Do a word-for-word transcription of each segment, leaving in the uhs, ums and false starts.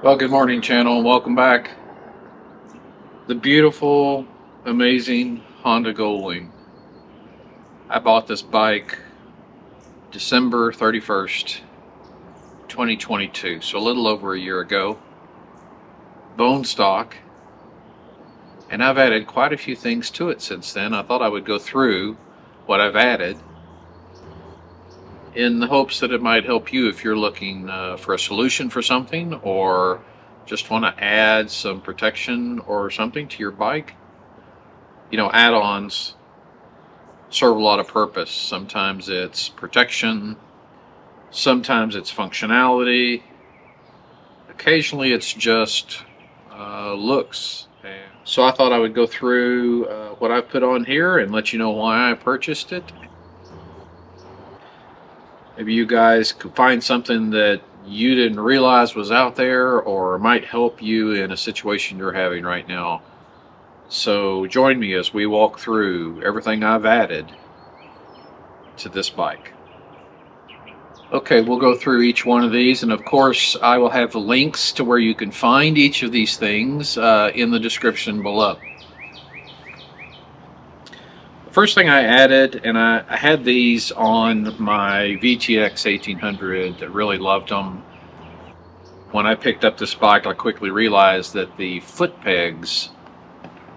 Well, good morning, channel, and welcome back. The beautiful, amazing Honda Goldwing. I bought this bike December thirty-first, twenty twenty-two, so a little over a year ago. Bone stock, and I've added quite a few things to it since then. I thought I would go through what I've added in the hopes that it might help you if you're looking uh, for a solution for something, or just want to add some protection or something to your bike. You know, add-ons serve a lot of purpose. Sometimes it's protection, sometimes it's functionality, occasionally it's just uh, looks. So I thought I would go through uh, what I've put on here and let you know why I purchased it. Maybe you guys could find something that you didn't realize was out there or might help you in a situation you're having right now. So join me as we walk through everything I've added to this bike. Okay, we'll go through each one of these, and of course I will have links to where you can find each of these things uh, in the description below. First thing I added, and I, I had these on my V T X eighteen hundred. I really loved them. When I picked up this bike, I quickly realized that the foot pegs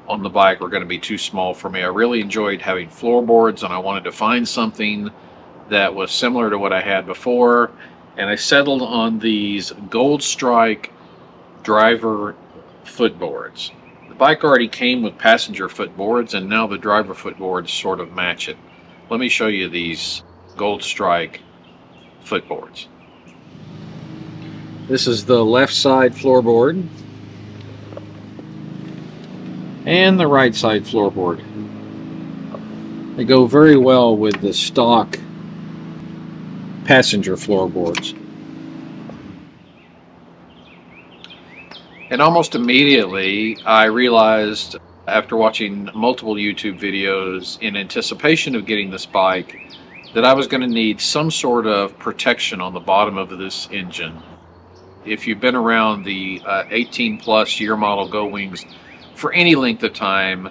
on the bike were going to be too small for me. I really enjoyed having floorboards, and I wanted to find something that was similar to what I had before, and I settled on these GoldStrike driver footboards. The bike already came with passenger footboards, and now the driver footboards sort of match it. Let me show you these GoldStrike footboards. This is the left side floorboard and the right side floorboard. They go very well with the stock passenger floorboards. And almost immediately, I realized, after watching multiple YouTube videos in anticipation of getting this bike, that I was going to need some sort of protection on the bottom of this engine. If you've been around the uh, eighteen plus year model Goldwings for any length of time,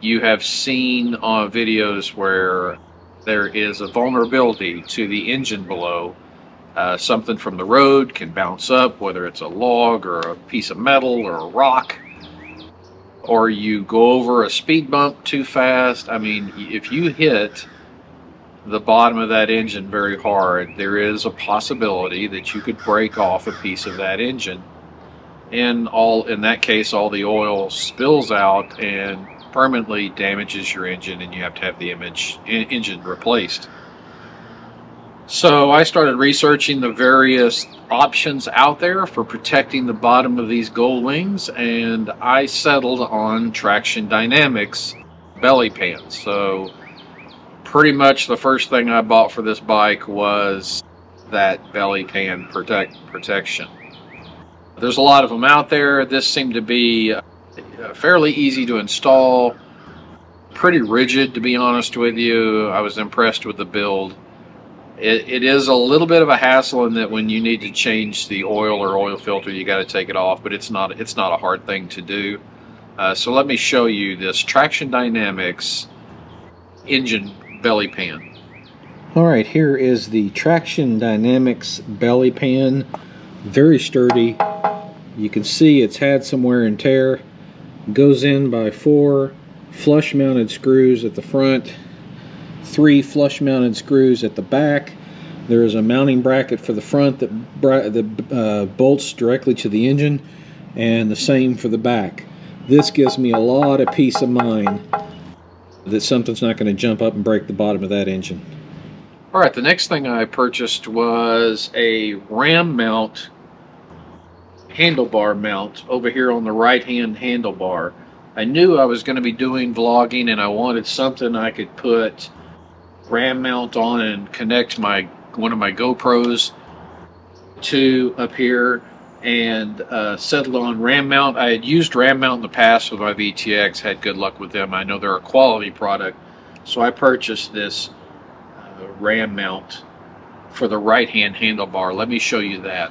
you have seen uh, videos where there is a vulnerability to the engine below. Uh, something from the road can bounce up, whether it's a log or a piece of metal or a rock, or you go over a speed bump too fast. I mean, if you hit the bottom of that engine very hard, there is a possibility that you could break off a piece of that engine, and all in that case all the oil spills out and permanently damages your engine, and you have to have the image, engine replaced. So I started researching the various options out there for protecting the bottom of these Goldwings, and I settled on Traxxion Dynamics belly pants. So pretty much the first thing I bought for this bike was that belly pan protect protection. There's a lot of them out there. This seemed to be fairly easy to install, pretty rigid, to be honest with you. I was impressed with the build. It, it is a little bit of a hassle in that when you need to change the oil or oil filter, you got to take it off, but it's not it's not a hard thing to do. Uh, so let me show you this Traxxion Dynamics engine belly pan. All right, here is the Traxxion Dynamics belly pan. Very sturdy. You can see it's had some wear and tear. Goes in by four flush mounted screws at the front, three flush mounted screws at the back. There is a mounting bracket for the front that, that uh, bolts directly to the engine, and the same for the back. This gives me a lot of peace of mind that something's not going to jump up and break the bottom of that engine. All right, the next thing I purchased was a RAM mount, handlebar mount over here on the right hand handlebar. I knew I was going to be doing vlogging, and I wanted something I could put RAM mount on and connect my one of my GoPros to up here, and uh, settled on RAM mount. I had used RAM mount in the past with my V T X, had good luck with them. I know they're a quality product, so I purchased this uh, RAM mount for the right hand handlebar. Let me show you that.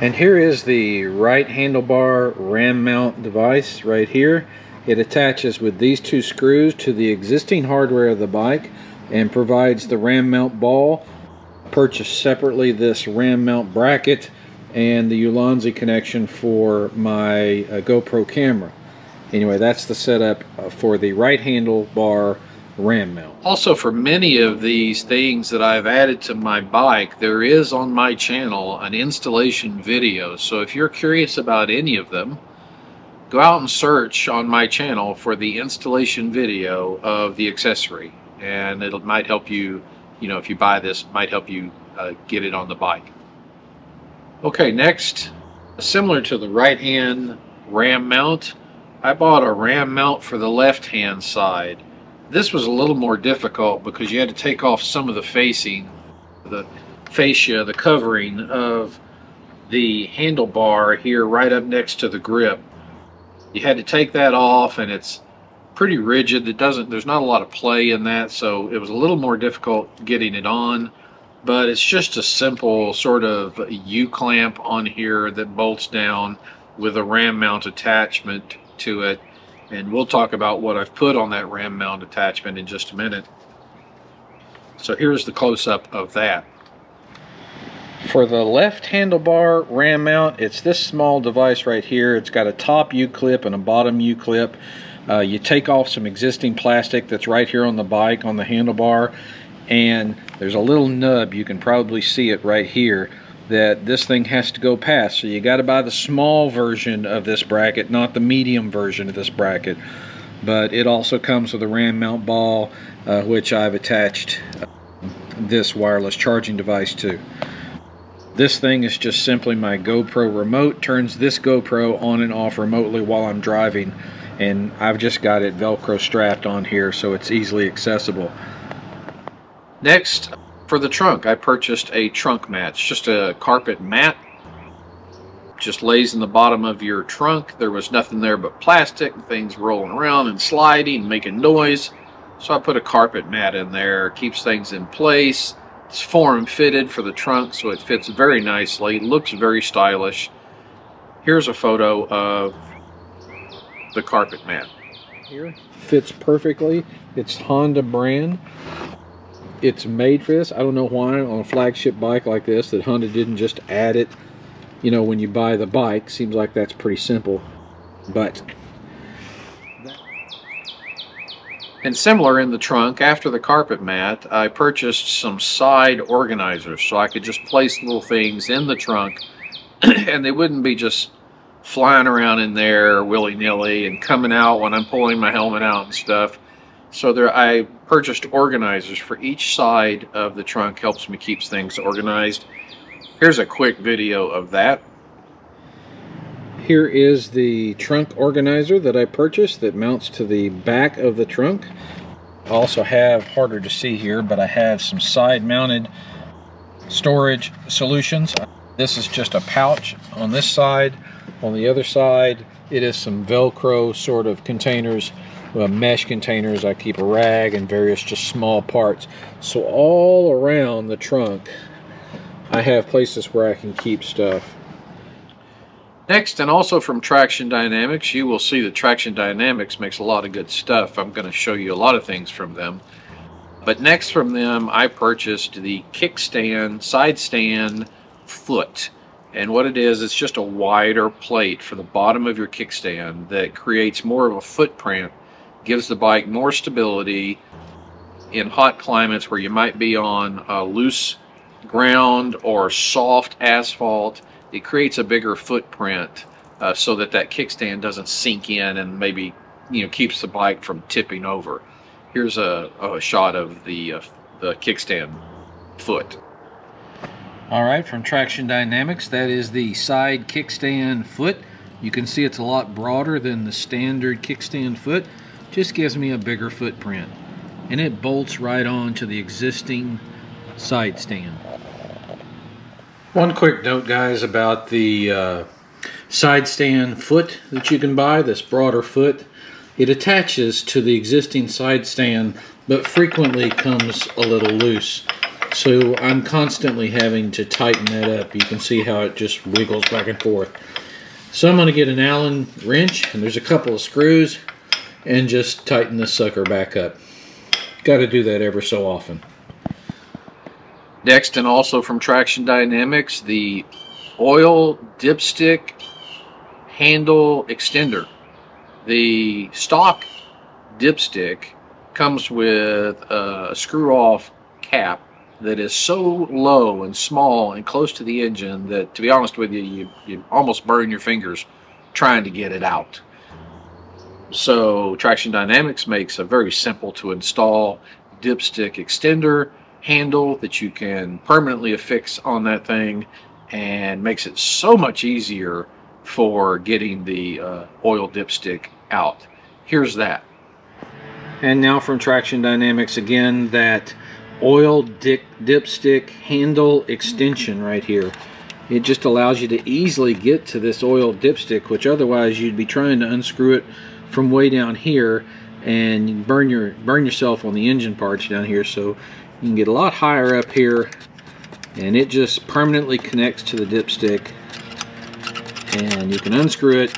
And here is the right handlebar RAM mount device right here. It attaches with these two screws to the existing hardware of the bike and provides the RAM mount ball. Purchase separately this RAM mount bracket and the Ulanzi connection for my uh, GoPro camera. Anyway, that's the setup for the right handlebar RAM mount. Also, for many of these things that I've added to my bike, there is on my channel an installation video. So if you're curious about any of them, go out and search on my channel for the installation video of the accessory, and it might help you, you know, if you buy this, might help you uh, get it on the bike. Okay, next, similar to the right hand RAM mount, I bought a RAM mount for the left hand side. This was a little more difficult because you had to take off some of the facing, the fascia, the covering of the handlebar here right up next to the grip. You had to take that off, and it's pretty rigid. It doesn't, there's not a lot of play in that, so it was a little more difficult getting it on, but it's just a simple sort of U-clamp on here that bolts down with a RAM mount attachment to it. And we'll talk about what I've put on that RAM mount attachment in just a minute. So here's the close-up of that. For the left handlebar RAM mount, it's this small device right here. It's got a top U-clip and a bottom U-clip. Uh, you take off some existing plastic that's right here on the bike, on the handlebar, and there's a little nub, you can probably see it right here, that this thing has to go past. So you got to buy the small version of this bracket, not the medium version of this bracket. But it also comes with a RAM mount ball, uh, which I've attached uh, this wireless charging device to. This thing is just simply my GoPro remote. Turns this GoPro on and off remotely while I'm driving, and I've just got it Velcro strapped on here so it's easily accessible. Next, for the trunk, I purchased a trunk mat. It's just a carpet mat. Just lays in the bottom of your trunk. There was nothing there but plastic, things rolling around and sliding, making noise. So I put a carpet mat in there. Keeps things in place. It's form fitted for the trunk, so it fits very nicely. Looks very stylish. Here's a photo of the carpet mat. Here, fits perfectly. It's Honda brand. It's made for this. I don't know why on a flagship bike like this that Honda didn't just add it, you know, when you buy the bike. Seems like that's pretty simple. But and similar in the trunk, after the carpet mat, I purchased some side organizers so I could just place little things in the trunk and they wouldn't be just flying around in there willy-nilly and coming out when I'm pulling my helmet out and stuff. So there, I purchased organizers for each side of the trunk. Helps me keep things organized. Here's a quick video of that. Here is the trunk organizer that I purchased that mounts to the back of the trunk. I also have, harder to see here, but I have some side-mounted storage solutions. This is just a pouch on this side. On the other side, it is some Velcro sort of containers. Well, mesh containers. I keep a rag and various just small parts. So all around the trunk I have places where I can keep stuff. Next, and also from Traxxion Dynamics, you will see that Traxxion Dynamics makes a lot of good stuff. I'm going to show you a lot of things from them. But next from them, I purchased the kickstand, side stand foot. And what it is, it's just a wider plate for the bottom of your kickstand that creates more of a footprint. Gives the bike more stability in hot climates where you might be on uh, loose ground or soft asphalt. It creates a bigger footprint uh, so that that kickstand doesn't sink in and maybe, you know, keeps the bike from tipping over. Here's a, a shot of the, uh, the kickstand foot. All right, from Traxxion Dynamics, that is the side kickstand foot. You can see it's a lot broader than the standard kickstand foot. Just gives me a bigger footprint, and it bolts right on to the existing side stand. One quick note, guys, about the uh, side stand foot that you can buy, this broader foot. It attaches to the existing side stand, but frequently comes a little loose. So I'm constantly having to tighten that up. You can see how it just wiggles back and forth. So I'm going to get an Allen wrench, and there's a couple of screws, and just tighten this sucker back up. Got to do that ever so often. Next, and also from Traxxion Dynamics, the oil dipstick handle extender. The stock dipstick comes with a screw-off cap that is so low and small and close to the engine that, to be honest with you, you, you almost burn your fingers trying to get it out. So Traxxion Dynamics makes a very simple to install dipstick extender handle that you can permanently affix on that thing, and makes it so much easier for getting the uh, oil dipstick out. Here's that. And now from Traxxion Dynamics again, that oil dip dipstick handle extension right here. It just allows you to easily get to this oil dipstick, which otherwise you'd be trying to unscrew it from way down here and burn your burn yourself on the engine parts down here. So you can get a lot higher up here, and it just permanently connects to the dipstick, and you can unscrew it,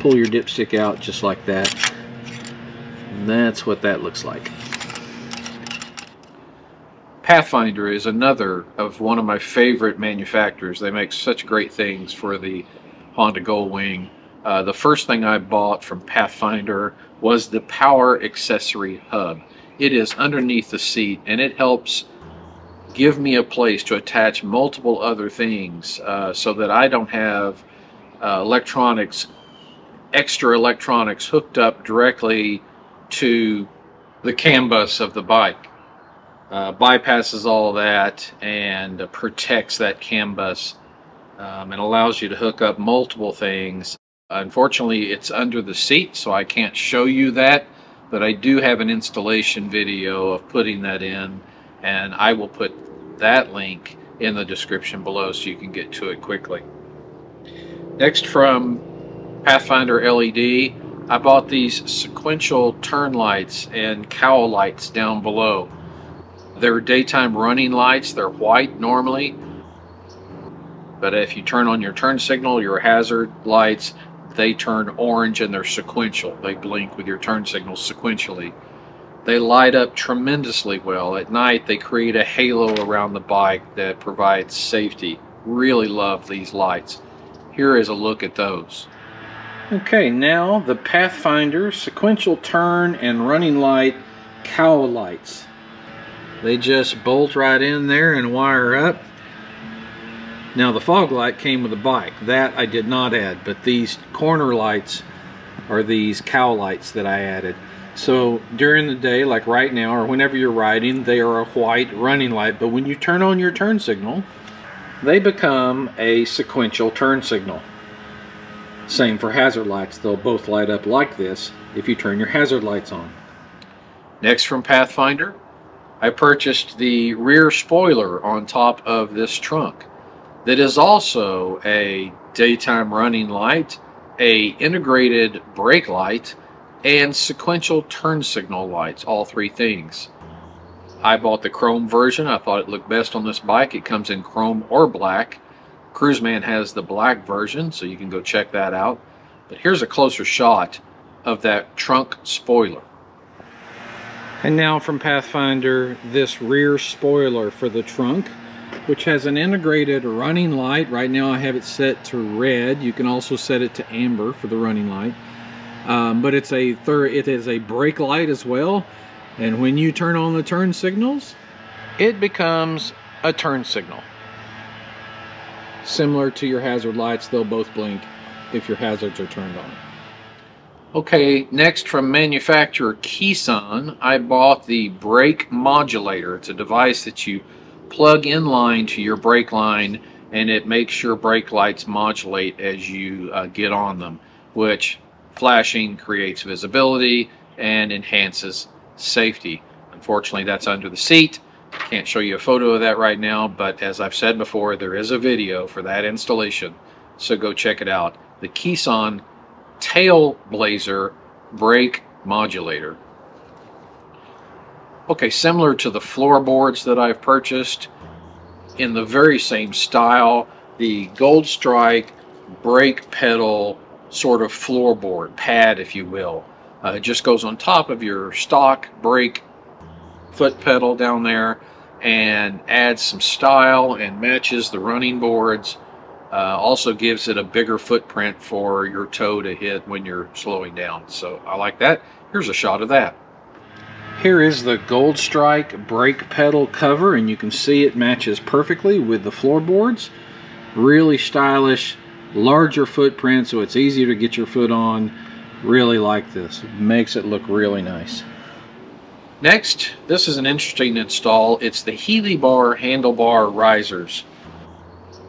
pull your dipstick out just like that. And that's what that looks like. Pathfinder is another of one of my favorite manufacturers. They make such great things for the Honda Goldwing. Uh, the first thing I bought from Pathfinder was the power accessory hub. It is underneath the seat, and it helps give me a place to attach multiple other things uh, so that I don't have uh, electronics, extra electronics hooked up directly to the cam bus of the bike. Uh, bypasses all that and uh, protects that cam bus, um, and allows you to hook up multiple things. Unfortunately, it's under the seat, so I can't show you that, but I do have an installation video of putting that in, and I will put that link in the description below so you can get to it quickly. Next, from Pathfinder L E D, I bought these sequential turn lights and cowl lights down below. They're daytime running lights. They're white normally, but if you turn on your turn signal, your hazard lights, they turn orange, and they're sequential. They blink with your turn signal sequentially. They light up tremendously well. At night, they create a halo around the bike that provides safety. Really love these lights. Here is a look at those. Okay, now the Pathfinder sequential turn and running light cowl lights. They just bolt right in there and wire up. Now the fog light came with the bike. That I did not add, but these corner lights are these cowl lights that I added. So during the day, like right now, or whenever you're riding, they are a white running light, but when you turn on your turn signal, they become a sequential turn signal. Same for hazard lights. They'll both light up like this if you turn your hazard lights on. Next, from Pathfinder, I purchased the rear spoiler on top of this trunk. That is also a daytime running light, a integrated brake light, and sequential turn signal lights, all three things. I bought the chrome version. I thought it looked best on this bike. It comes in chrome or black. Cruiseman has the black version, so you can go check that out. But here's a closer shot of that trunk spoiler. And now from Pathfinder, this rear spoiler for the trunk, which has an integrated running light. Right now I have it set to red. You can also set it to amber for the running light. Um, but it's a third, it is a brake light as well. And when you turn on the turn signals, it becomes a turn signal. Similar to your hazard lights, they'll both blink if your hazards are turned on. Okay, next, from manufacturer Kisan, I bought the brake modulator. It's a device that you plug in line to your brake line, and it makes your brake lights modulate as you uh, get on them, which flashing creates visibility and enhances safety. Unfortunately, that's under the seat. Can't show you a photo of that right now, but as I've said before, there is a video for that installation, so go check it out. The Kisan Tail Blazer brake modulator. Okay, similar to the floorboards that I've purchased, in the very same style, the GoldStrike brake pedal sort of floorboard, pad if you will. Uh, it just goes on top of your stock brake foot pedal down there and adds some style and matches the running boards. Uh, also gives it a bigger footprint for your toe to hit when you're slowing down. So I like that. Here's a shot of that. Here is the GoldStrike brake pedal cover, and you can see it matches perfectly with the floorboards. Really stylish, larger footprint, so it's easier to get your foot on. Really like this. It makes it look really nice. Next, this is an interesting install. It's the Helibar handlebar risers.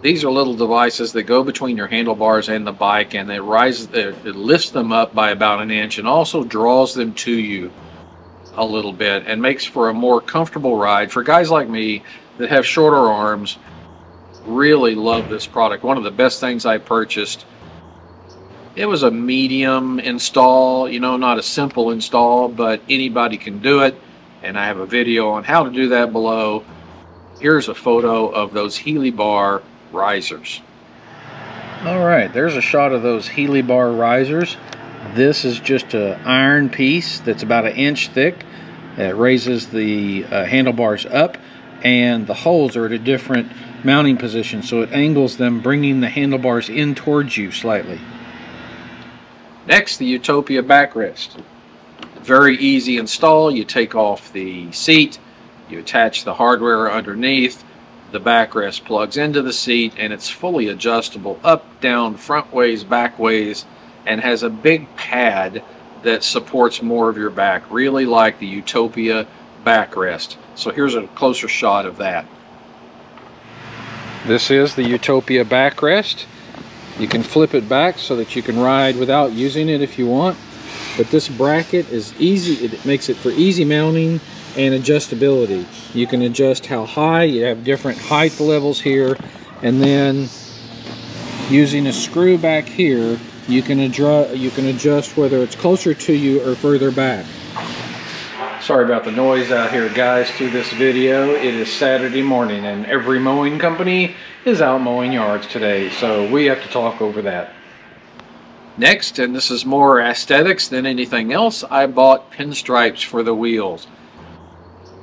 These are little devices that go between your handlebars and the bike, and it, rises, it lifts them up by about an inch and also draws them to you a little bit and makes for a more comfortable ride. For guys like me that have shorter arms, really love this product. One of the best things I purchased. It was a medium install, you know, not a simple install, but anybody can do it, and I have a video on how to do that below. Here's a photo of those Helibar risers. All right, there's a shot of those Helibar risers. This is just an iron piece that's about an inch thick. It raises the uh, handlebars up, and the holes are at a different mounting position, so it angles them, bringing the handlebars in towards you slightly. Next, the Utopia backrest. Very easy install. You take off the seat, you attach the hardware underneath, the backrest plugs into the seat, and it's fully adjustable up, down, front ways, back ways, and has a big pad that supports more of your back. Really like the Utopia backrest. So here's a closer shot of that. This is the Utopia backrest. You can flip it back so that you can ride without using it if you want. But this bracket is easy. It makes it for easy mounting and adjustability. You can adjust how high. You have different height levels here. And then using a screw back here, You can, adjust, you can adjust whether it's closer to you or further back. Sorry about the noise out here, guys, through this video. It is Saturday morning, and every mowing company is out mowing yards today, so we have to talk over that. Next, and this is more aesthetics than anything else, I bought pinstripes for the wheels.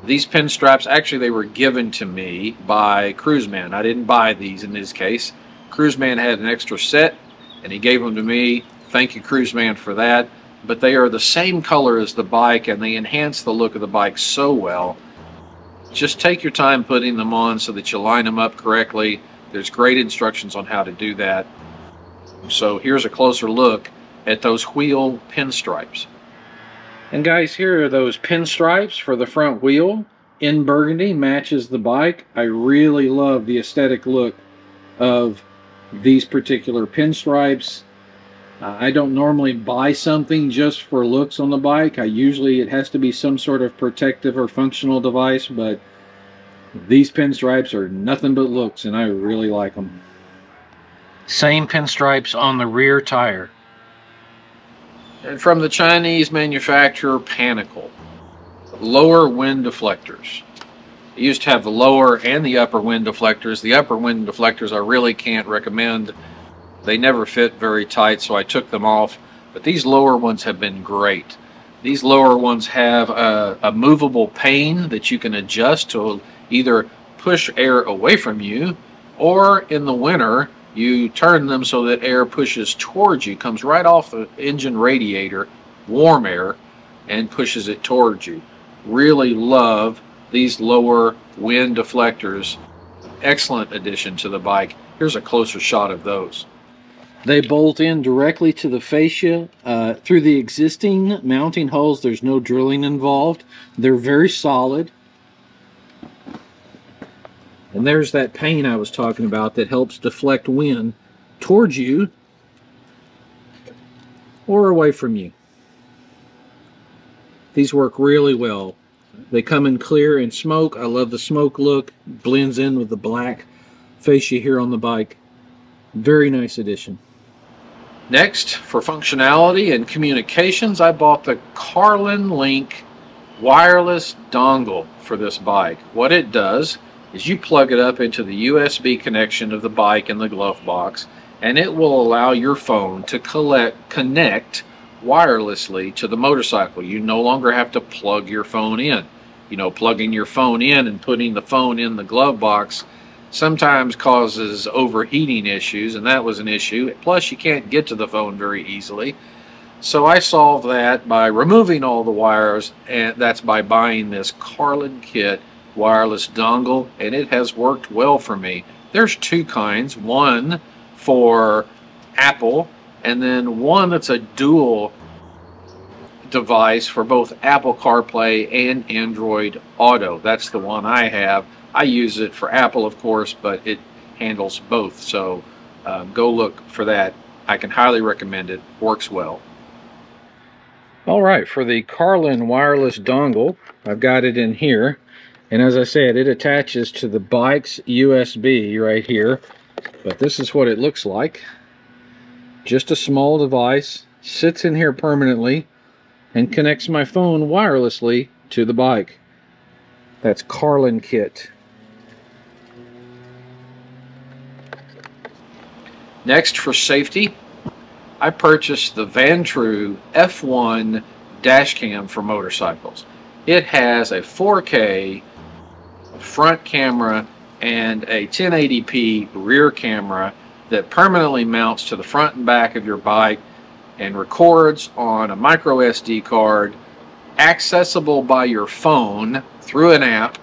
These pinstripes, actually, they were given to me by Cruiseman. I didn't buy these in this case. Cruiseman had an extra set, and he gave them to me. Thank you, Cruiseman, for that. But they are the same color as the bike, and they enhance the look of the bike so well. Just take your time putting them on so that you line them up correctly. There's great instructions on how to do that. So here's a closer look at those wheel pinstripes. And guys, here are those pinstripes for the front wheel. In burgundy, matches the bike. I really love the aesthetic look of these particular pinstripes. Uh, I don't normally buy something just for looks on the bike. I usually, it has to be some sort of protective or functional device, but these pinstripes are nothing but looks, and I really like them. Same pinstripes on the rear tire. And from the Chinese manufacturer Panical, lower wind deflectors. It used to have the lower and the upper wind deflectors. The upper wind deflectors I really can't recommend. They never fit very tight, so I took them off. But these lower ones have been great. These lower ones have a, a movable pane that you can adjust to either push air away from you, or in the winter, you turn them so that air pushes towards you, comes right off the engine radiator, warm air, and pushes it towards you. Really love these lower wind deflectors. Excellent addition to the bike. Here's a closer shot of those. They bolt in directly to the fascia uh, through the existing mounting holes. There's no drilling involved. They're very solid. And there's that pane I was talking about that helps deflect wind towards you or away from you. These work really well. They come in clear and smoke. I love the smoke look. Blends in with the black fascia here on the bike. Very nice addition. Next, for functionality and communications, I bought the CarlinKit wireless dongle for this bike. What it does is you plug it up into the U S B connection of the bike in the glove box, and it will allow your phone to collect, connect wirelessly to the motorcycle. You no longer have to plug your phone in. You know, plugging your phone in and putting the phone in the glove box sometimes causes overheating issues, and that was an issue. Plus, you can't get to the phone very easily. So I solved that by removing all the wires, and that's by buying this CarlinKit wireless dongle, and it has worked well for me. There's two kinds, one for Apple, and then one that's a dual device for both Apple CarPlay and Android Auto. That's the one I have. I use it for Apple, of course, but it handles both, so uh, go look for that. I can highly recommend it. Works well. All right, for the Carlin wireless dongle, I've got it in here, and as I said, it attaches to the bike's U S B right here. But this is what it looks like. Just a small device, sits in here permanently, and connects my phone wirelessly to the bike. That's CarlinKit. Next, for safety, I purchased the Vantrue F one dash cam for motorcycles. It has a four K front camera and a ten eighty p rear camera that permanently mounts to the front and back of your bike and records on a micro S D card, accessible by your phone through an app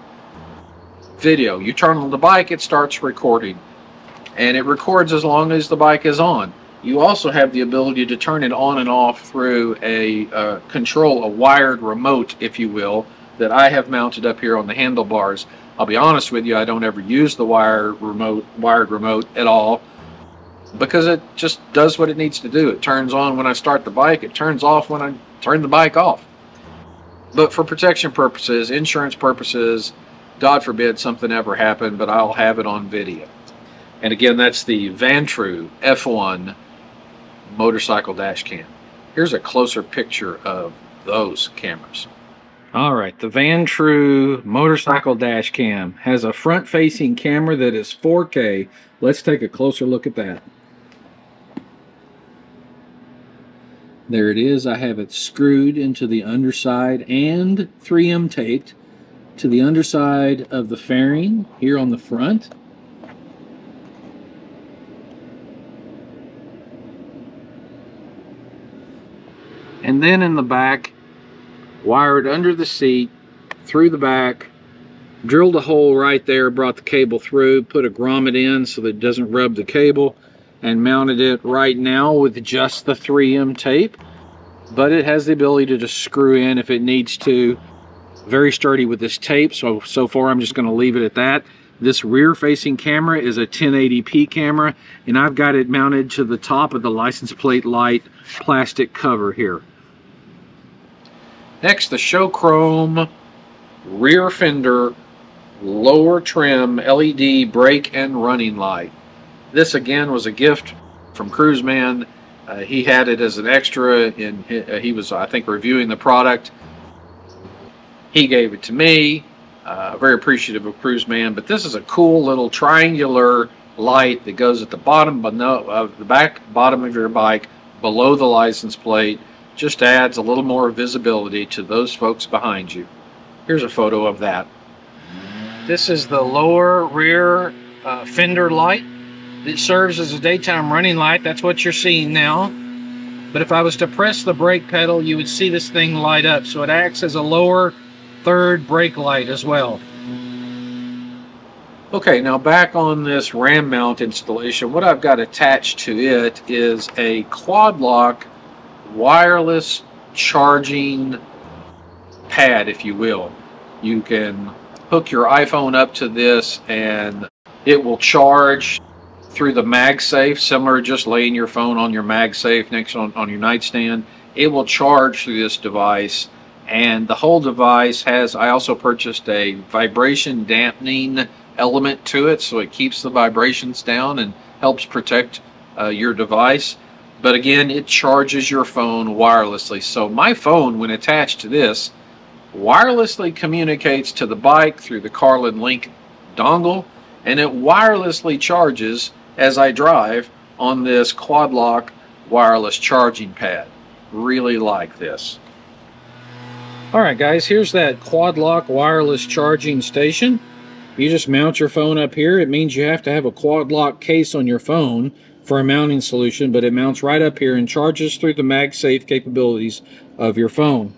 video. You turn on the bike, it starts recording, and it records as long as the bike is on. You also have the ability to turn it on and off through a uh, control, a wired remote, if you will, that I have mounted up here on the handlebars. I'll be honest with you, I don't ever use the wire remote, wired remote at all, because it just does what it needs to do. It turns on when I start the bike, it turns off when I turn the bike off. But for protection purposes, insurance purposes, God forbid something ever happened, but I'll have it on video. And again, that's the Vantrue F one motorcycle dash cam. Here's a closer picture of those cameras. All right, the Vantrue motorcycle dash cam has a front-facing camera that is four K. Let's take a closer look at that. There it is. I have it screwed into the underside and three M taped to the underside of the fairing here on the front. And then in the back, wired under the seat, through the back, drilled a hole right there, brought the cable through, put a grommet in so that it doesn't rub the cable, and mounted it right now with just the three M tape. But it has the ability to just screw in if it needs to. Very sturdy with this tape, so, so far I'm just going to leave it at that. This rear-facing camera is a ten eighty p camera, and I've got it mounted to the top of the license plate light plastic cover here. Next, the Show Chrome rear fender lower trim L E D brake and running light. This again was a gift from Cruiseman. Uh, he had it as an extra, and uh, he was, I think, reviewing the product. He gave it to me. Uh, very appreciative of Cruiseman. But this is a cool little triangular light that goes at the bottom of the back bottom of your bike, below the license plate. Just adds a little more visibility to those folks behind you. Here's a photo of that. This is the lower rear uh, fender light. It serves as a daytime running light. That's what you're seeing now. But if I was to press the brake pedal, you would see this thing light up. So it acts as a lower third brake light as well. Okay, now back on this RAM mount installation, what I've got attached to it is a Quad Lock wireless charging pad, if you will. You can hook your iPhone up to this and it will charge through the MagSafe, similar just laying your phone on your MagSafe next on, on your nightstand. It will charge through this device, and the whole device has, I also purchased a vibration dampening element to it, so it keeps the vibrations down and helps protect uh, your device. But again, it charges your phone wirelessly. So my phone, when attached to this, wirelessly communicates to the bike through the CarlinKit dongle, and it wirelessly charges as I drive on this Quad Lock wireless charging pad. Really like this. Alright guys, here's that Quad Lock wireless charging station. You just mount your phone up here. It means you have to have a Quad Lock case on your phone for a mounting solution, but it mounts right up here and charges through the MagSafe capabilities of your phone.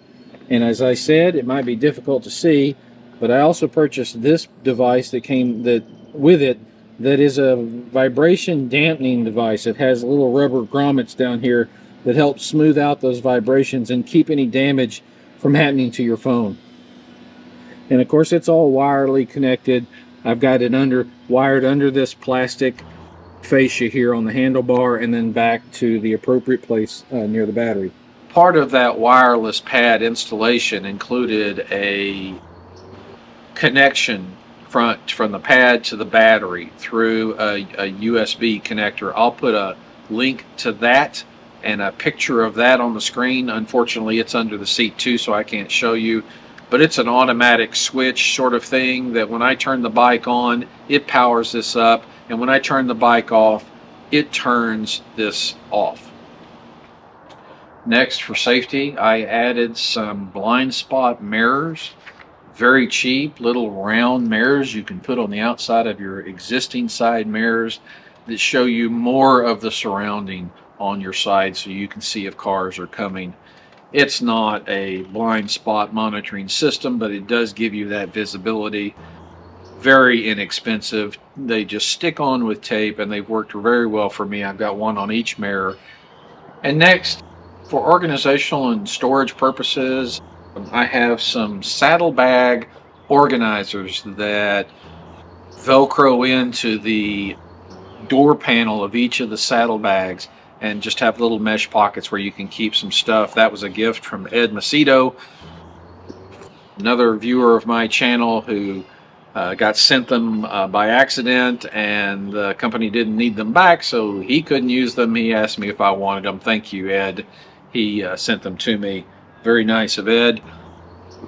And as I said, it might be difficult to see, but I also purchased this device that came that with it that is a vibration dampening device. It has little rubber grommets down here that help smooth out those vibrations and keep any damage from happening to your phone. And of course, it's all wirelessly connected. I've got it under wired under this plastic fascia here on the handlebar and then back to the appropriate place uh, near the battery. Part of that wireless pad installation included a connection front from the pad to the battery through a, a U S B connector. I'll put a link to that and a picture of that on the screen. Unfortunately, it's under the seat too, so I can't show you, but it's an automatic switch sort of thing that when I turn the bike on, it powers this up, and when I turn the bike off, it turns this off. Next, for safety, I added some blind spot mirrors. Very cheap little round mirrors you can put on the outside of your existing side mirrors that show you more of the surrounding on your side so you can see if cars are coming. It's not a blind spot monitoring system, but it does give you that visibility. Very inexpensive. They just stick on with tape and they've worked very well for me. I've got one on each mirror. And next, for organizational and storage purposes, I have some saddlebag organizers that velcro into the door panel of each of the saddlebags and just have little mesh pockets where you can keep some stuff. That was a gift from Ed Macedo, another viewer of my channel, who uh, got sent them uh, by accident, and the company didn't need them back, so he couldn't use them. He asked me if I wanted them. Thank you, Ed. He uh, sent them to me. Very nice of Ed.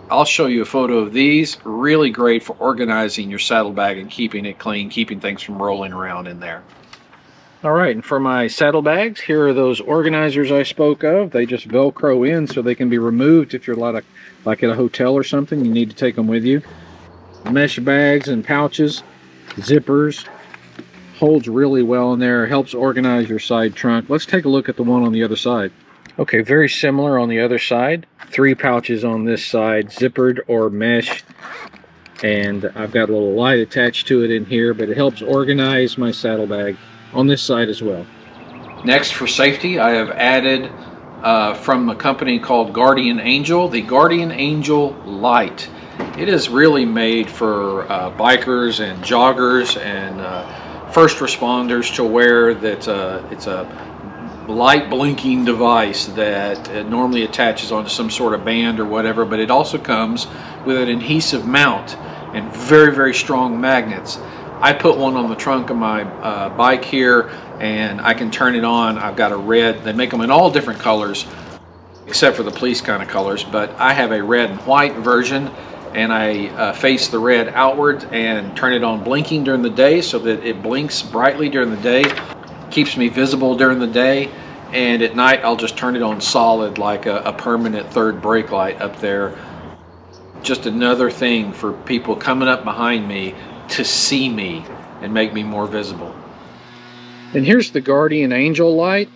I'll show you a photo of these. Really great for organizing your saddlebag and keeping it clean, keeping things from rolling around in there. All right, and for my saddlebags, here are those organizers I spoke of. They just Velcro in so they can be removed if you're a lot of, like at a hotel or something, you need to take them with you. Mesh bags and pouches, zippers, holds really well in there, helps organize your side trunk. Let's take a look at the one on the other side. Okay, very similar on the other side. Three pouches on this side, zippered or mesh. And I've got a little light attached to it in here, but it helps organize my saddlebag on this side as well. Next, for safety, I have added uh, from a company called Guardian Angel, the Guardian Angel Light. It is really made for uh, bikers and joggers and uh, first responders to wear. That uh, it's a light blinking device that uh, normally attaches onto some sort of band or whatever, but it also comes with an adhesive mount and very very strong magnets. I put one on the trunk of my uh, bike here and I can turn it on. I've got a red. They make them in all different colors except for the police kind of colors, but I have a red and white version, and I uh, face the red outward and turn it on blinking during the day so that it blinks brightly during the day. Keeps me visible during the day, and at night I'll just turn it on solid like a, a permanent third brake light up there. Just another thing for people coming up behind me to see me and make me more visible. And here's the Guardian Angel Light.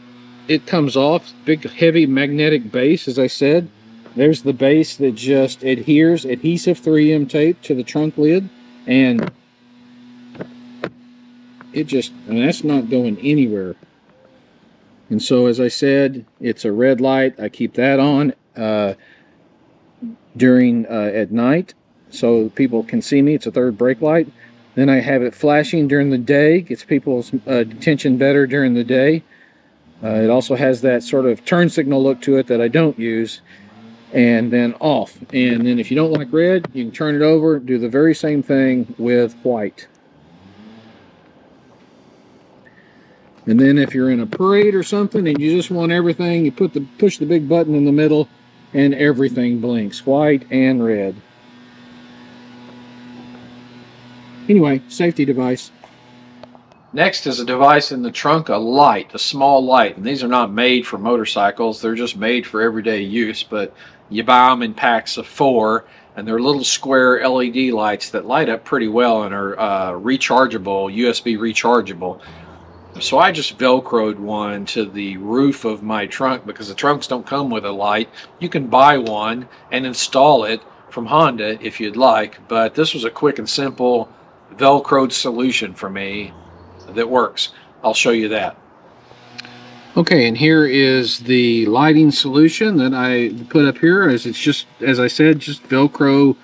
It comes off, big heavy magnetic base, as I said. There's the base that just adheres adhesive three M tape to the trunk lid, and it just, I mean, that's not going anywhere. And so, as I said, it's a red light. I keep that on uh, during uh, at night so people can see me. It's a third brake light. Then I have it flashing during the day. Gets people's uh, attention better during the day. Uh, it also has that sort of turn signal look to it that I don't use. And then off. And then if you don't like red, you can turn it over. Do the very same thing with white. And then if you're in a parade or something and you just want everything, you put the push the big button in the middle and everything blinks, white and red. Anyway, safety device. Next is a device in the trunk, a light, a small light. And these are not made for motorcycles. They're just made for everyday use, but you buy them in packs of four, and they're little square L E D lights that light up pretty well and are uh, rechargeable, U S B rechargeable. So I just Velcroed one to the roof of my trunk because the trunks don't come with a light. You can buy one and install it from Honda if you'd like, but this was a quick and simple Velcroed solution for me that works. I'll show you that. Okay, and here is the lighting solution that I put up here. As it's just, as I said, just Velcro,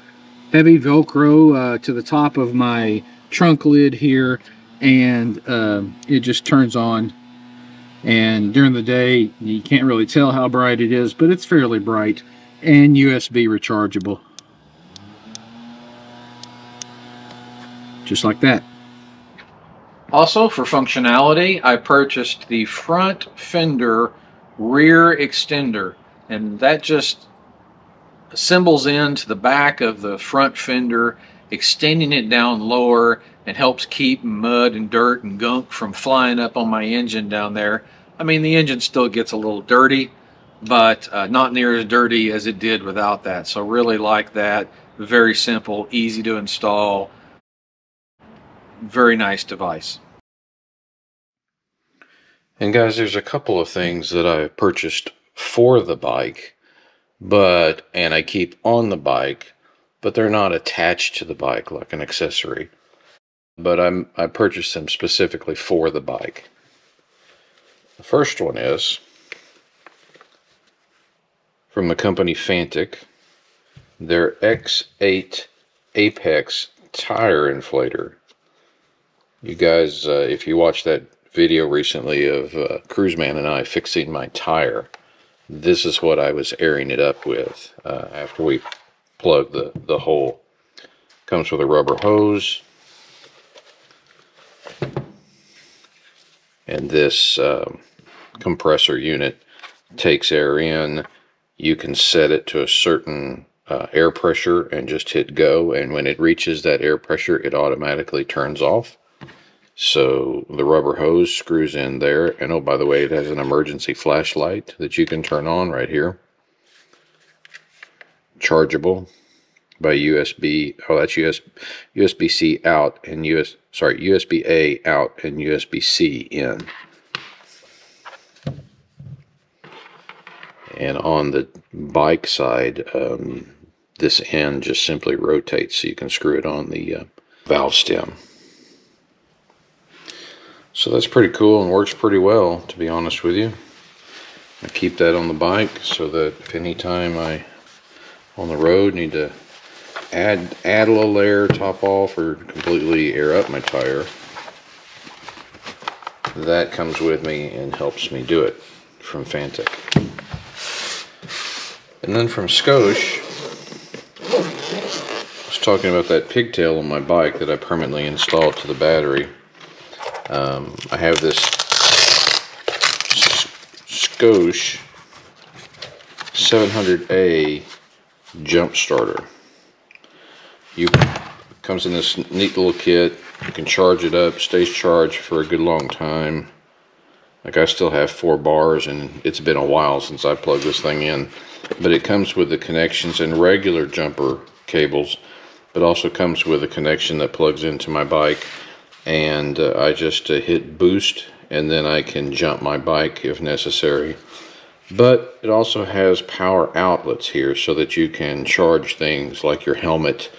heavy Velcro uh, to the top of my trunk lid here, and uh, it just turns on. And during the day, you can't really tell how bright it is, but it's fairly bright, and U S B rechargeable. Just like that. Also, for functionality, I purchased the front fender rear extender, and that just assembles into the back of the front fender, extending it down lower, and helps keep mud and dirt and gunk from flying up on my engine down there. I mean, the engine still gets a little dirty, but uh, not near as dirty as it did without that. So really like that. Very simple, easy to install. Very nice device. And guys, there's a couple of things that I purchased for the bike, but and I keep on the bike, but they're not attached to the bike like an accessory. But I'm I purchased them specifically for the bike. The first one is from the company Fantikk, their X eight Apex tire inflator. You guys, uh, if you watched that video recently of uh, Cruiseman and I fixing my tire, this is what I was airing it up with uh, after we plugged the, the hole. Comes with a rubber hose. And this um, compressor unit takes air in. You can set it to a certain uh, air pressure and just hit go. And when it reaches that air pressure, it automatically turns off. So the rubber hose screws in there, and oh, by the way, it has an emergency flashlight that you can turn on right here. Chargeable by U S B. Oh, that's U S B C out and U S sorry U S B A out and U S B C in. And on the bike side, um, this end just simply rotates, so you can screw it on the uh, valve stem. So that's pretty cool and works pretty well, to be honest with you. I keep that on the bike so that if any time I, on the road, need to add, add a little air, top off, or completely air up my tire, that comes with me and helps me do it, from Fantikk. And then from Scosche, I was talking about that pigtail on my bike that I permanently installed to the battery. Um, I have this Scosche seven hundred A jump starter. You comes in this neat little kit. You can charge it up, stays charged for a good long time. Like, I still have four bars, and it's been a while since I plugged this thing in. But it comes with the connections and regular jumper cables, but also comes with a connection that plugs into my bike. And uh, I just uh, hit boost, and then I can jump my bike if necessary. But it also has power outlets here so that you can charge things like your helmet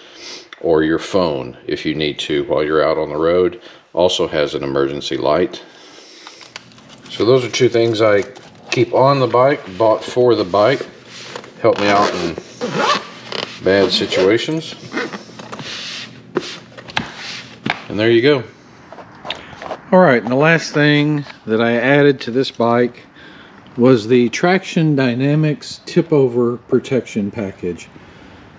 or your phone if you need to while you're out on the road. Also has an emergency light. So those are two things I keep on the bike, bought for the bike, help me out in bad situations. And there you go. All right, and the last thing that I added to this bike was the Traxxion Dynamics tip-over protection package,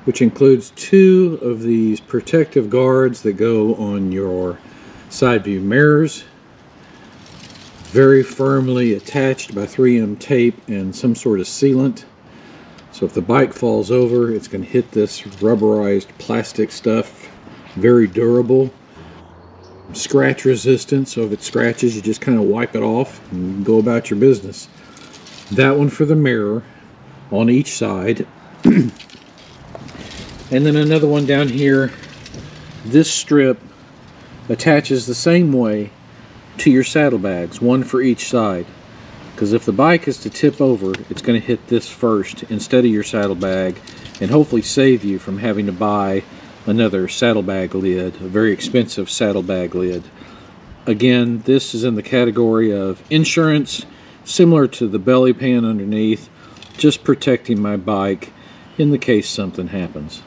which includes two of these protective guards that go on your side view mirrors, very firmly attached by three M tape and some sort of sealant. So if the bike falls over, it's going to hit this rubberized plastic stuff. Very durable. Scratch resistant, so if it scratches, you just kind of wipe it off and go about your business. That one for the mirror on each side. And then another one down here. This strip attaches the same way to your saddlebags, one for each side. Because if the bike is to tip over, it's going to hit this first instead of your saddlebag, and hopefully save you from having to buy another saddlebag lid, a very expensive saddlebag lid. Again, this is in the category of insurance, similar to the belly pan underneath, just protecting my bike in the case something happens.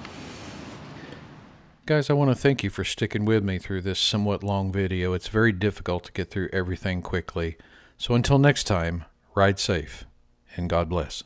Guys, I want to thank you for sticking with me through this somewhat long video. It's very difficult to get through everything quickly. So until next time, ride safe and God bless.